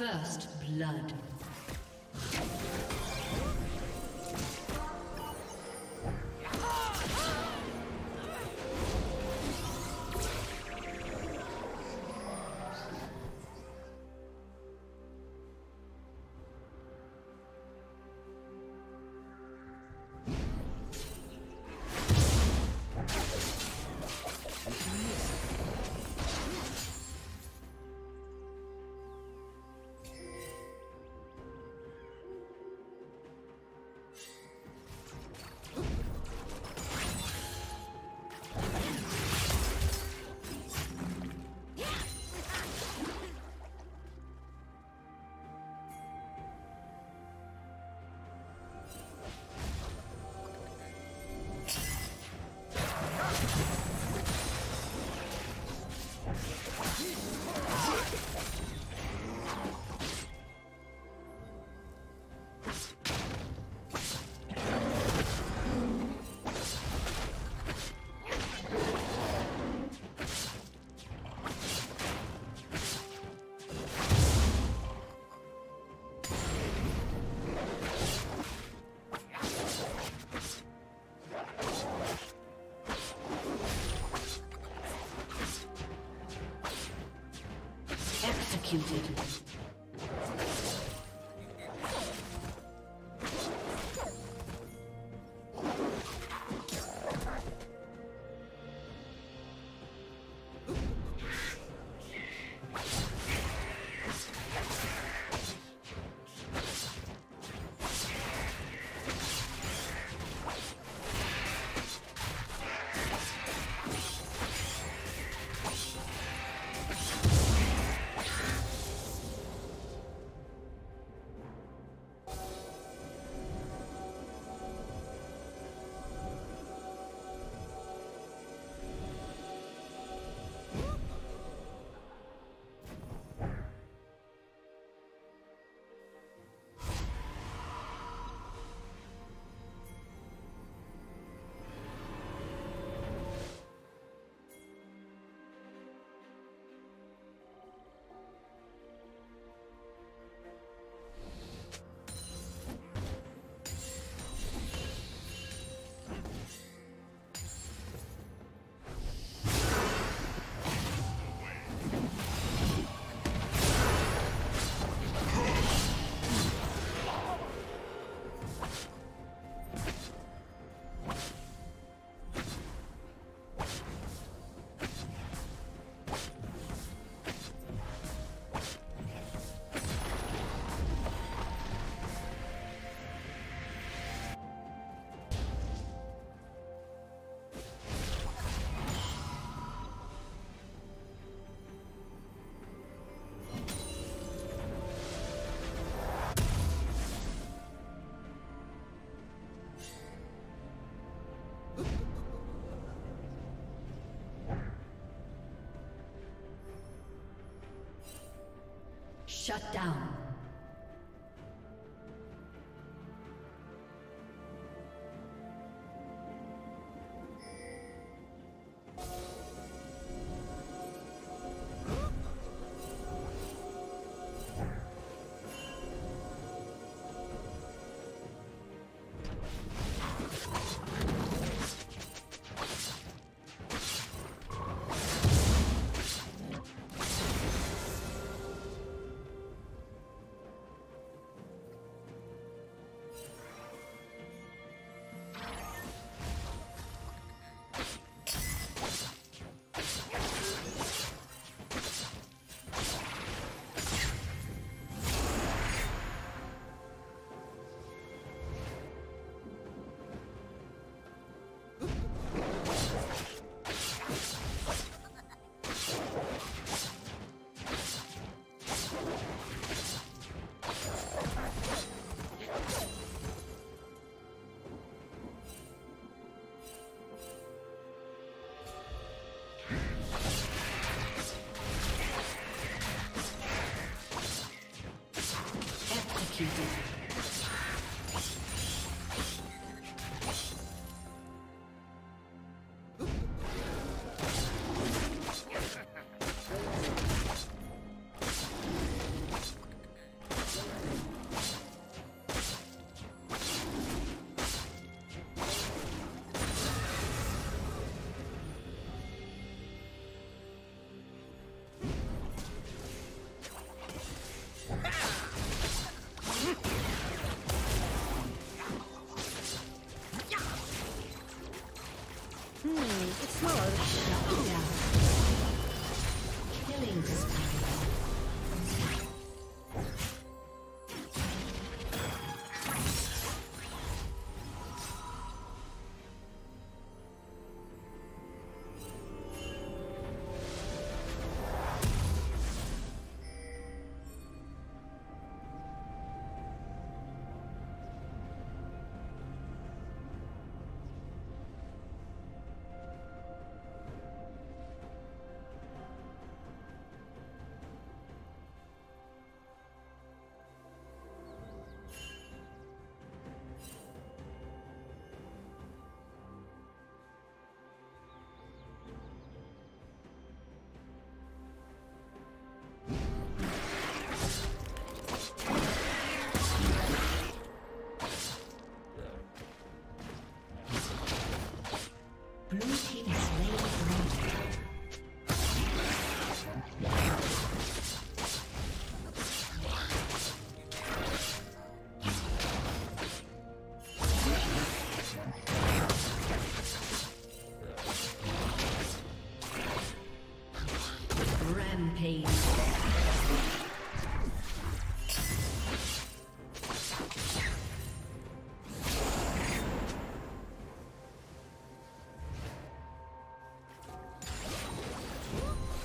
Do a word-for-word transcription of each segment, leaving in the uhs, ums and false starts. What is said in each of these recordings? First blood. Executed. Shut down. Hmm, it's not shut down. Killing spree.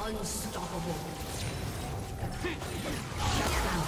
Unstoppable. Shut down.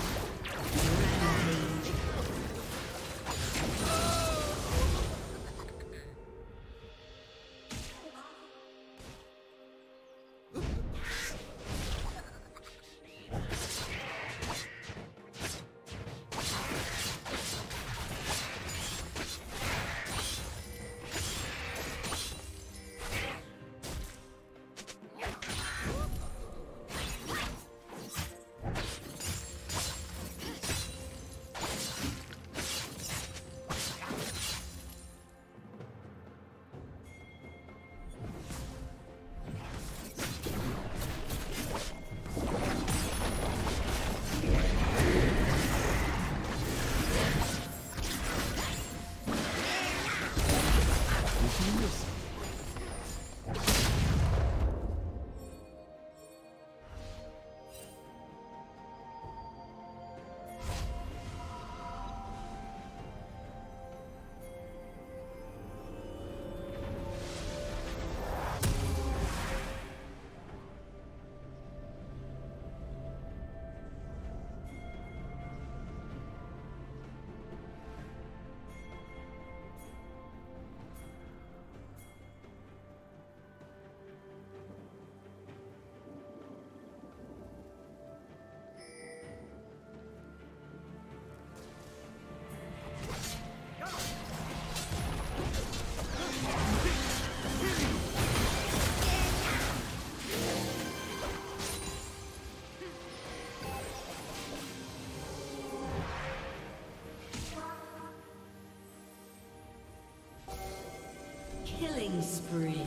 Rampage. Killing spree.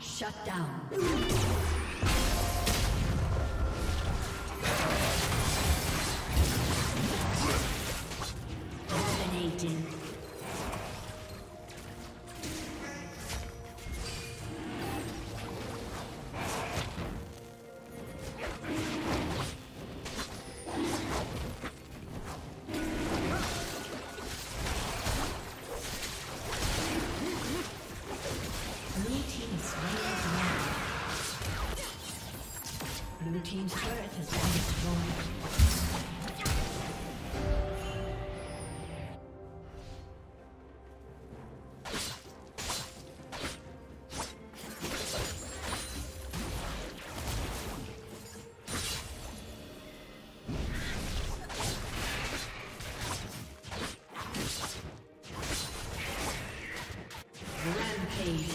Shut down. Dominating. Team's turret has been destroyed. Rampage.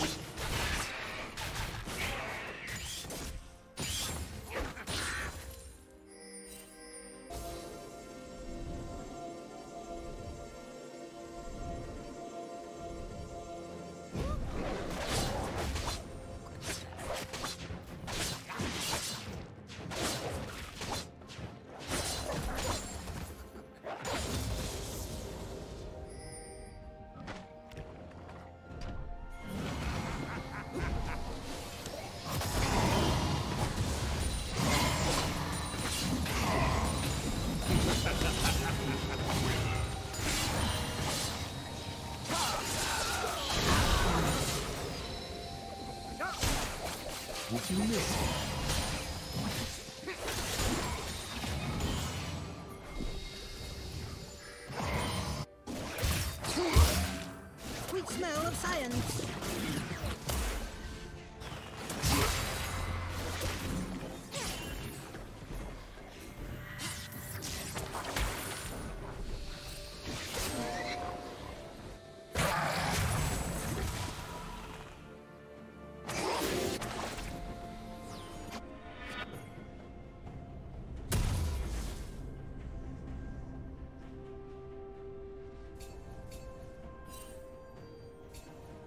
You missed it.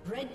Red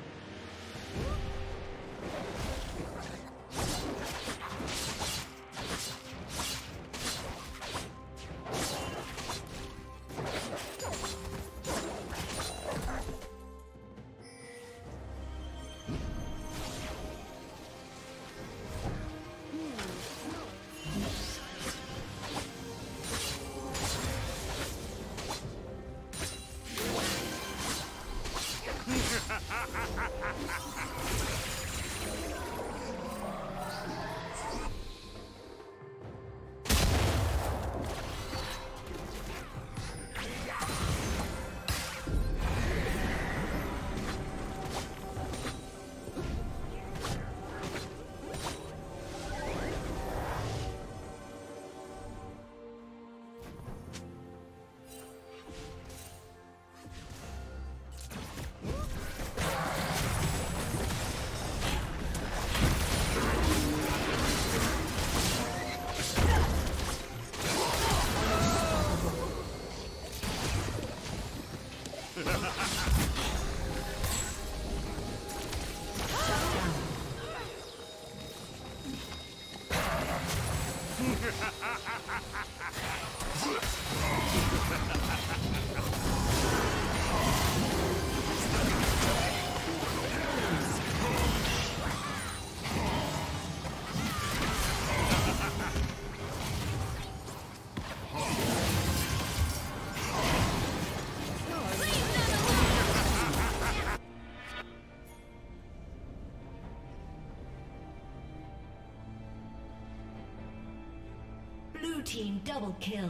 Ha ha ha ha! Blue team double kill.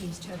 Team's turret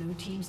Blue team's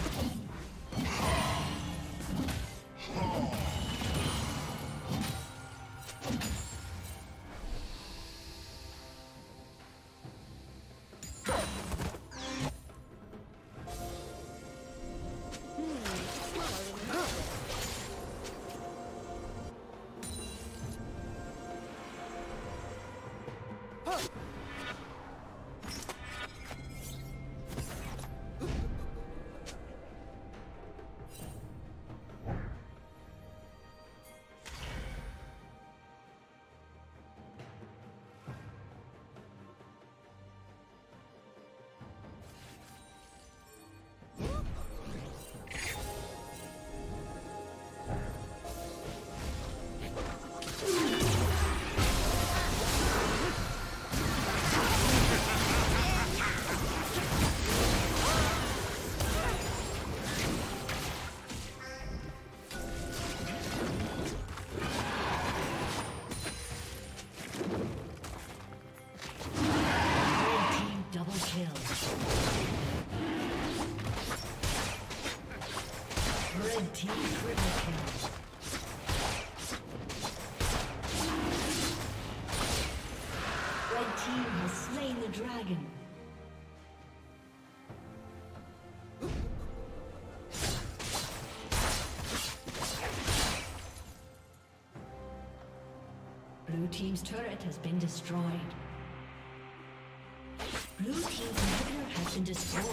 Dragon. Blue team's turret has been destroyed. Blue team's inhibitor has been destroyed.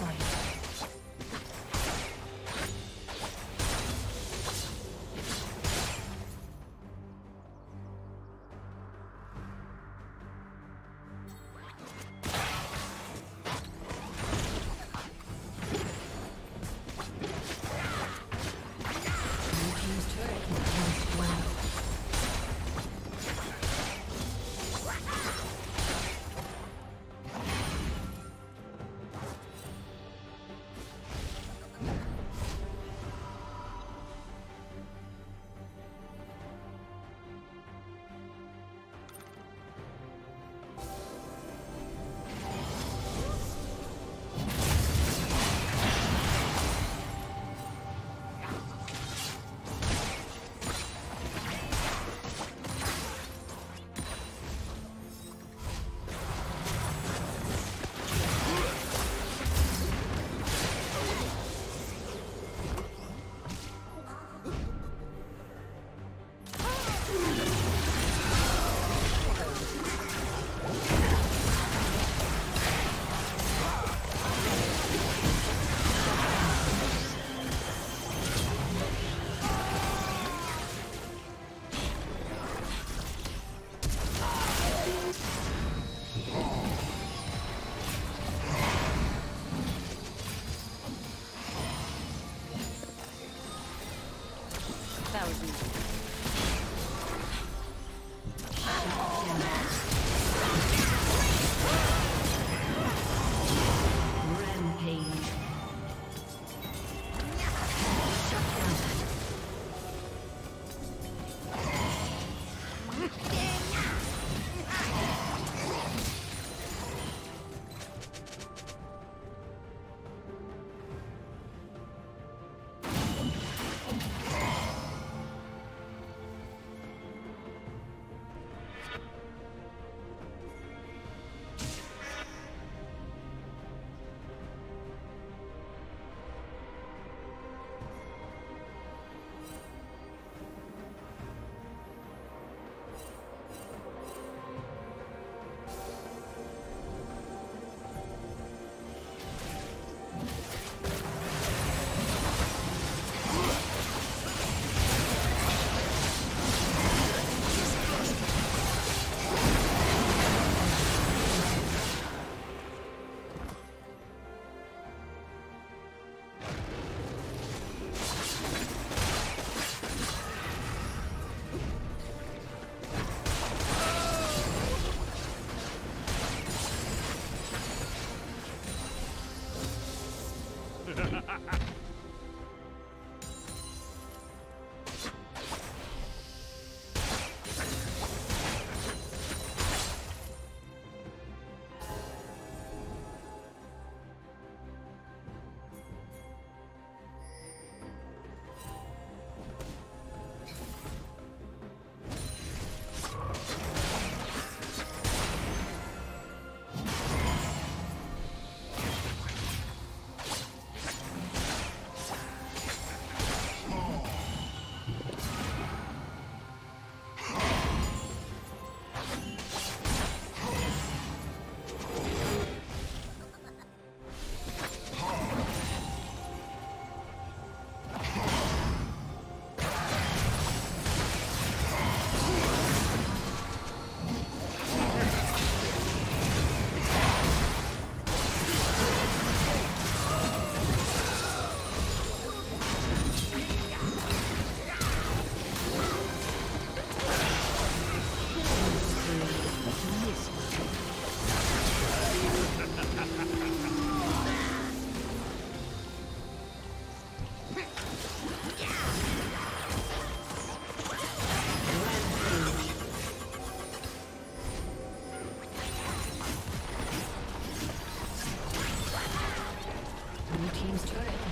team's turret has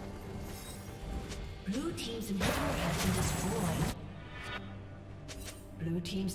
been destroyed. Blue team's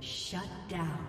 Shut down.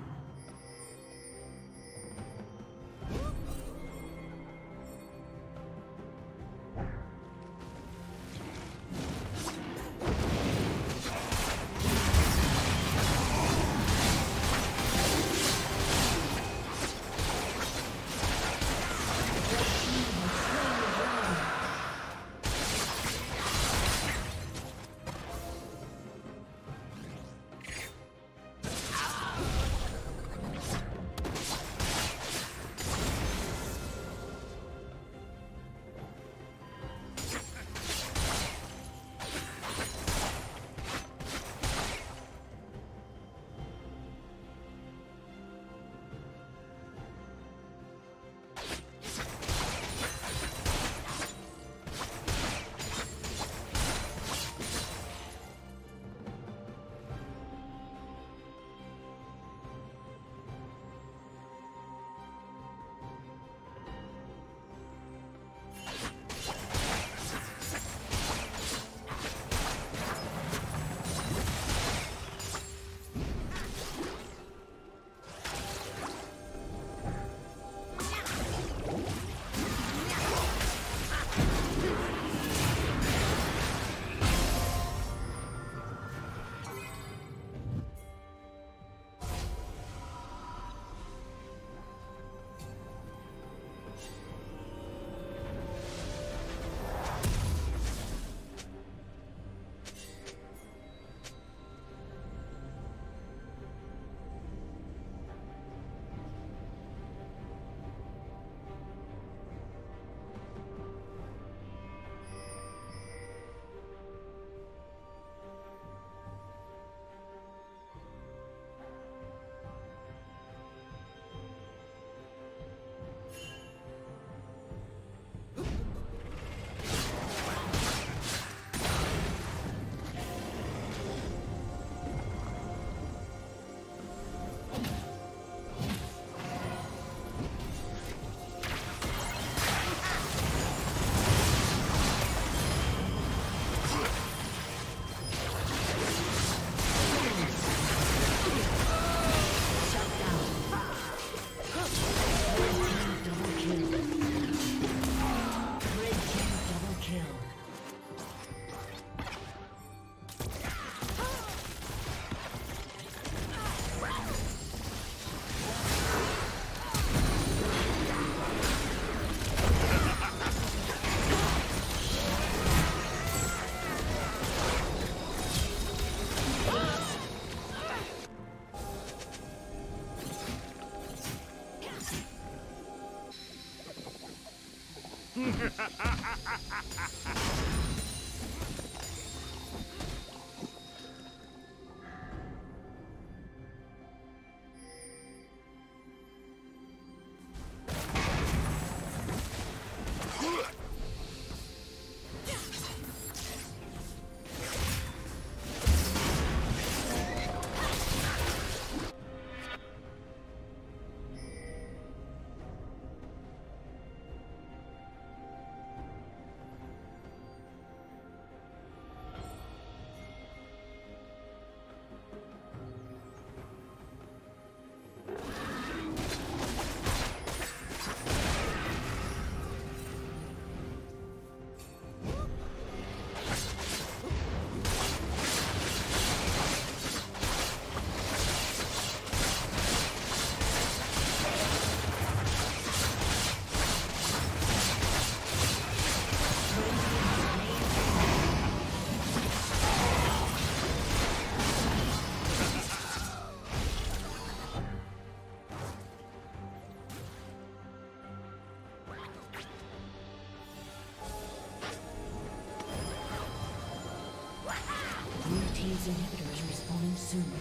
Radiant's inhibitor is respawning soon.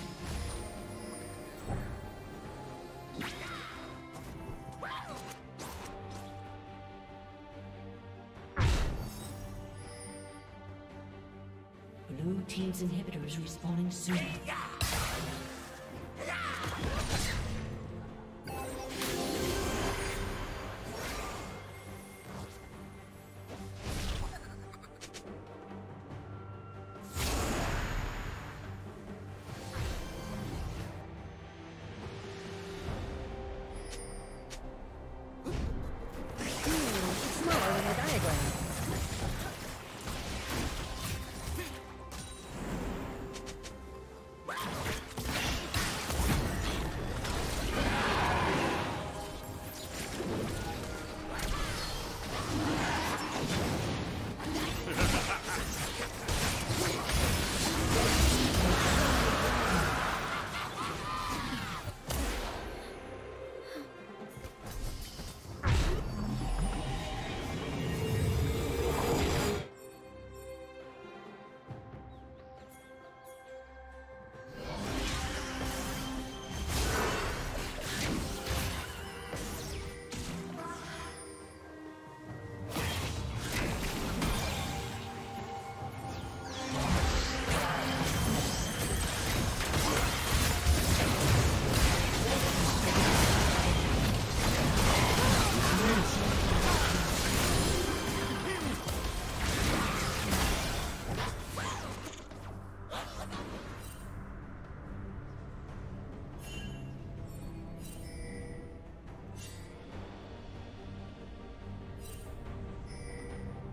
Blue team's inhibitor is respawning soon.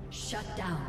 Shut down.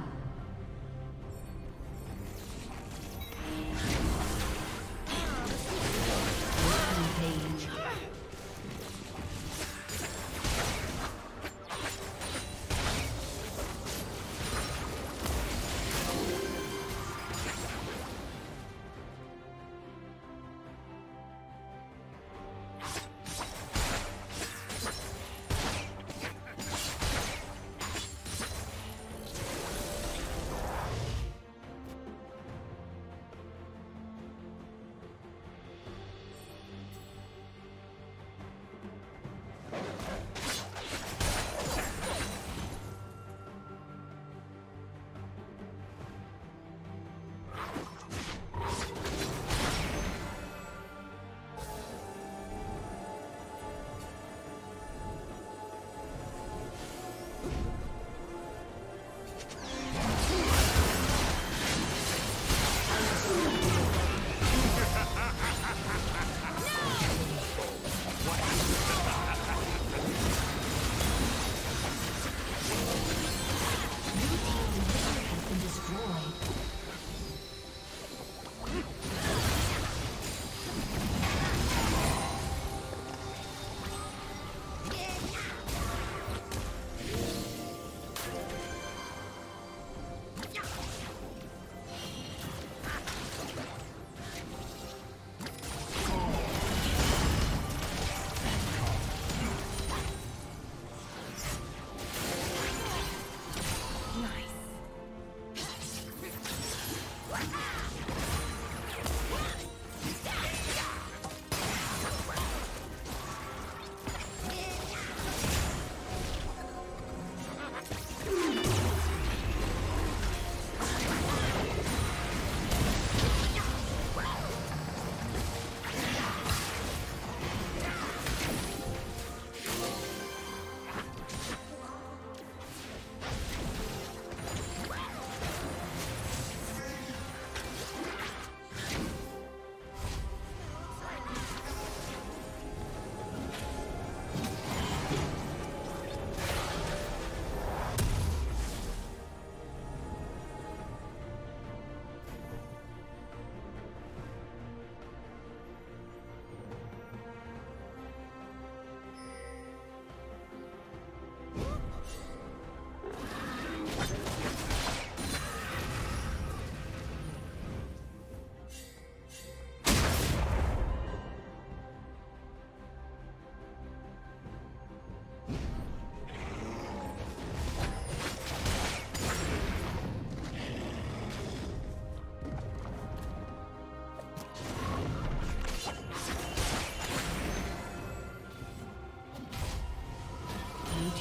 Blue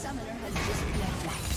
Summoner has disconnected.